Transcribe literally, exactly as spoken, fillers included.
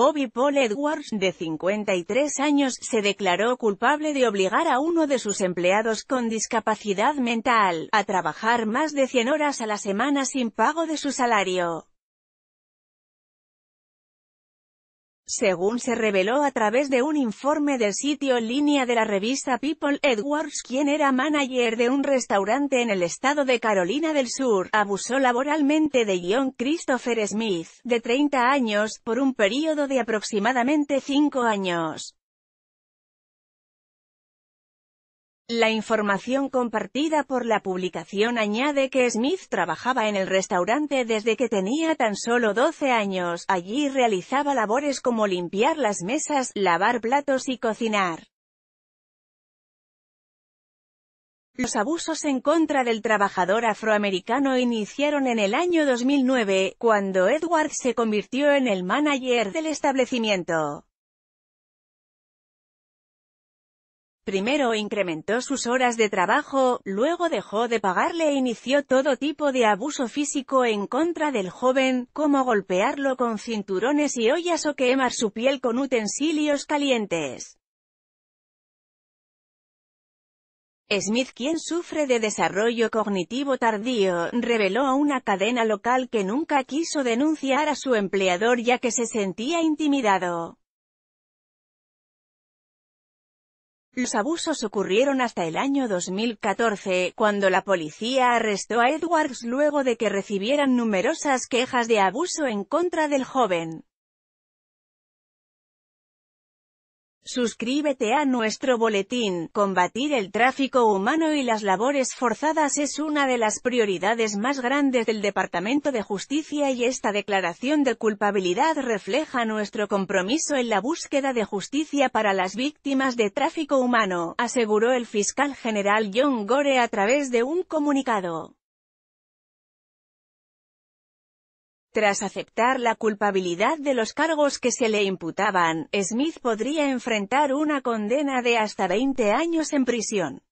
Bobby Paul Edwards, de cincuenta y tres años, se declaró culpable de obligar a uno de sus empleados con discapacidad mental a trabajar más de cien horas a la semana sin pago de su salario. Según se reveló a través de un informe del sitio en línea de la revista People, Edwards, quien era manager de un restaurante en el estado de Carolina del Sur, abusó laboralmente de John Christopher Smith, de treinta años, por un período de aproximadamente cinco años. La información compartida por la publicación añade que Smith trabajaba en el restaurante desde que tenía tan solo doce años. Allí realizaba labores como limpiar las mesas, lavar platos y cocinar. Los abusos en contra del trabajador afroamericano iniciaron en el año dos mil nueve, cuando Edwards se convirtió en el manager del establecimiento. Primero incrementó sus horas de trabajo, luego dejó de pagarle e inició todo tipo de abuso físico en contra del joven, como golpearlo con cinturones y ollas o quemar su piel con utensilios calientes. Smith, quien sufre de desarrollo cognitivo tardío, reveló a una cadena local que nunca quiso denunciar a su empleador ya que se sentía intimidado. Los abusos ocurrieron hasta el año dos mil catorce, cuando la policía arrestó a Edwards luego de que recibieran numerosas quejas de abuso en contra del joven. Suscríbete a nuestro boletín. Combatir el tráfico humano y las labores forzadas es una de las prioridades más grandes del Departamento de Justicia y esta declaración de culpabilidad refleja nuestro compromiso en la búsqueda de justicia para las víctimas de tráfico humano, aseguró el fiscal general John Gore a través de un comunicado. Tras aceptar la culpabilidad de los cargos que se le imputaban, Smith podría enfrentar una condena de hasta veinte años en prisión.